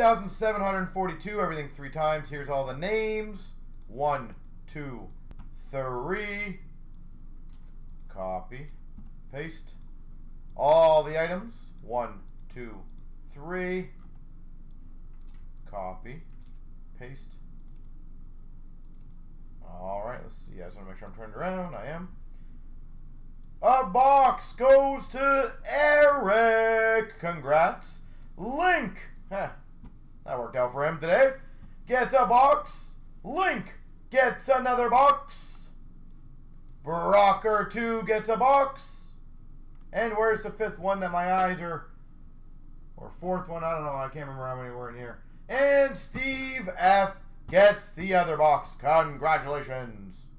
1,742, everything three times. Here's all the names. 1, 2, 3. Copy, paste. All the items. 1, 2, 3. Copy, paste. All right, let's see. I just want to make sure I'm turned around. I am. A box goes to Eric. Congrats. Link. Huh. That worked out for him today. Gets a box. Link gets another box. Brocker 2 gets a box. And where's the fifth one that my eyes are... Or fourth one. I don't know. I can't remember how many were in here. And Steve F. gets the other box. Congratulations.